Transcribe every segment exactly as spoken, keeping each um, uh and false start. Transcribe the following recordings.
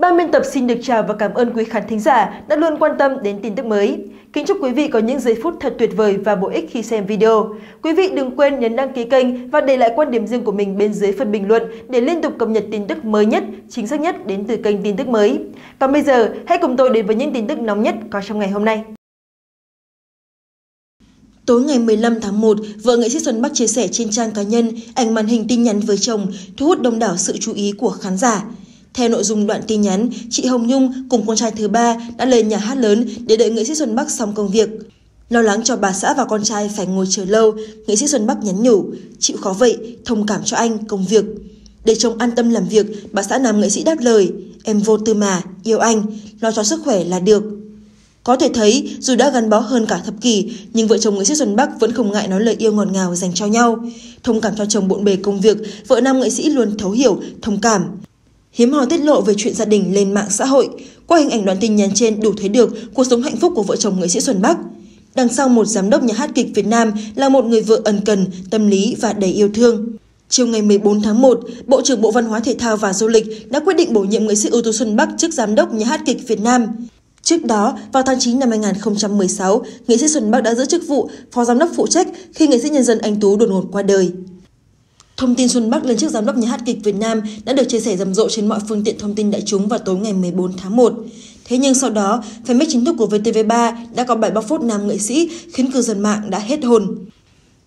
Ban biên tập xin được chào và cảm ơn quý khán thính giả đã luôn quan tâm đến tin tức mới. Kính chúc quý vị có những giây phút thật tuyệt vời và bổ ích khi xem video. Quý vị đừng quên nhấn đăng ký kênh và để lại quan điểm riêng của mình bên dưới phần bình luận để liên tục cập nhật tin tức mới nhất, chính xác nhất đến từ kênh tin tức mới. Còn bây giờ, hãy cùng tôi đến với những tin tức nóng nhất có trong ngày hôm nay. Tối ngày mười lăm tháng một, vợ nghệ sĩ Xuân Bắc chia sẻ trên trang cá nhân ảnh màn hình tin nhắn với chồng thu hút đông đảo sự chú ý của khán giả. Theo nội dung đoạn tin nhắn, chị Hồng Nhung cùng con trai thứ ba đã lên nhà hát lớn để đợi nghệ sĩ Xuân Bắc xong công việc. Lo lắng cho bà xã và con trai phải ngồi chờ lâu, nghệ sĩ Xuân Bắc nhắn nhủ, chịu khó vậy, thông cảm cho anh, công việc. Để chồng an tâm làm việc, bà xã nam nghệ sĩ đáp lời, em vô tư mà, yêu anh, lo cho sức khỏe là được. Có thể thấy, dù đã gắn bó hơn cả thập kỷ, nhưng vợ chồng nghệ sĩ Xuân Bắc vẫn không ngại nói lời yêu ngọt ngào dành cho nhau. Thông cảm cho chồng bộn bề công việc, vợ nam nghệ sĩ luôn thấu hiểu, thông cảm. Hiếm hoi tiết lộ về chuyện gia đình lên mạng xã hội. Qua hình ảnh đoạn tin nhắn trên đủ thấy được cuộc sống hạnh phúc của vợ chồng nghệ sĩ Xuân Bắc. Đằng sau một giám đốc Nhà Hát Kịch Việt Nam là một người vợ ân cần, tâm lý và đầy yêu thương. Chiều ngày mười bốn tháng một, Bộ trưởng Bộ Văn hóa Thể thao và Du lịch đã quyết định bổ nhiệm nghệ sĩ ưu tú Xuân Bắc chức giám đốc Nhà Hát Kịch Việt Nam. Trước đó, vào tháng chín năm hai nghìn không trăm mười sáu, nghệ sĩ Xuân Bắc đã giữ chức vụ phó giám đốc phụ trách khi nghệ sĩ nhân dân Anh Tú đột ngột qua đời. Thông tin Xuân Bắc lên chức giám đốc Nhà Hát Kịch Việt Nam đã được chia sẻ rầm rộ trên mọi phương tiện thông tin đại chúng vào tối ngày mười bốn tháng một. Thế nhưng sau đó, fanpage chính thức của vê tê vê ba đã có bài bóc phốt nam nghệ sĩ khiến cư dân mạng đã hết hồn.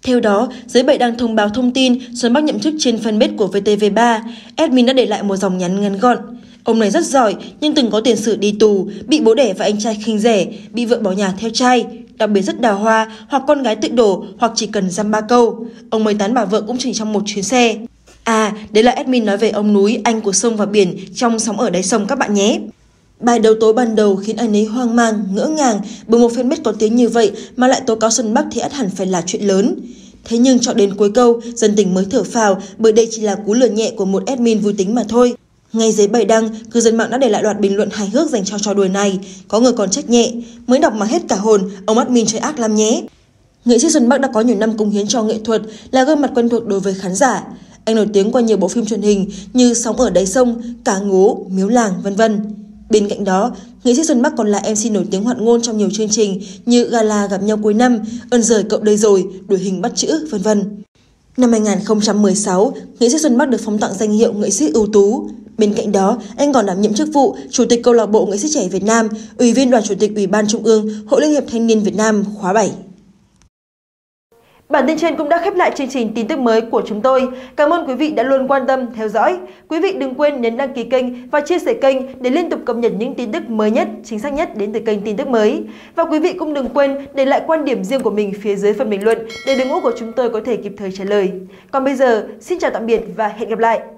Theo đó, giới bày đang thông báo thông tin Xuân Bắc nhậm chức trên fanpage của vê tê vê ba. Admin đã để lại một dòng nhắn ngắn gọn. Ông này rất giỏi nhưng từng có tiền sử đi tù, bị bố đẻ và anh trai khinh rẻ, bị vợ bỏ nhà theo trai, đặc biệt rất đào hoa hoặc con gái tự đổ hoặc chỉ cần dăm ba câu. Ông mới tán bà vợ cũng chỉ trong một chuyến xe. À, đấy là admin nói về ông núi, anh của sông và biển trong Sóng Ở Đáy Sông các bạn nhé. Bài đầu tố ban đầu khiến anh ấy hoang mang, ngỡ ngàng bởi một fanpage có tiếng như vậy mà lại tố cáo Xuân Bắc thì ắt hẳn phải là chuyện lớn. Thế nhưng cho đến cuối câu, dân tình mới thở phào bởi đây chỉ là cú lừa nhẹ của một admin vui tính mà thôi. Ngay dưới bài đăng, cư dân mạng đã để lại loạt bình luận hài hước dành cho trò đùa này. Có người còn trách nhẹ, mới đọc mà hết cả hồn, ông admin chơi ác lắm nhé. Nghệ sĩ Xuân Bắc đã có nhiều năm cống hiến cho nghệ thuật, là gương mặt quen thuộc đối với khán giả. Anh nổi tiếng qua nhiều bộ phim truyền hình như Sóng Ở Đáy Sông, Cá Ngố, Miếu Làng, vân vân. Bên cạnh đó, nghệ sĩ Xuân Bắc còn là em xê nổi tiếng hoạt ngôn trong nhiều chương trình như Gala Gặp Nhau Cuối Năm, Ơn Giời Cậu Đây Rồi, Đuổi Hình Bắt Chữ, vân vân. Năm hai nghìn không trăm mười sáu, nghệ sĩ Xuân Bắc được phong tặng danh hiệu nghệ sĩ ưu tú. Bên cạnh đó, anh còn đảm nhiệm chức vụ Chủ tịch Câu lạc bộ Nghệ sĩ trẻ Việt Nam, Ủy viên Đoàn Chủ tịch Ủy ban Trung ương Hội Liên hiệp Thanh niên Việt Nam khóa bảy. Bản tin trên cũng đã khép lại chương trình tin tức mới của chúng tôi. Cảm ơn quý vị đã luôn quan tâm, theo dõi. Quý vị đừng quên nhấn đăng ký kênh và chia sẻ kênh để liên tục cập nhật những tin tức mới nhất, chính xác nhất đến từ kênh tin tức mới. Và quý vị cũng đừng quên để lại quan điểm riêng của mình phía dưới phần bình luận để đội ngũ của chúng tôi có thể kịp thời trả lời. Còn bây giờ, xin chào tạm biệt và hẹn gặp lại!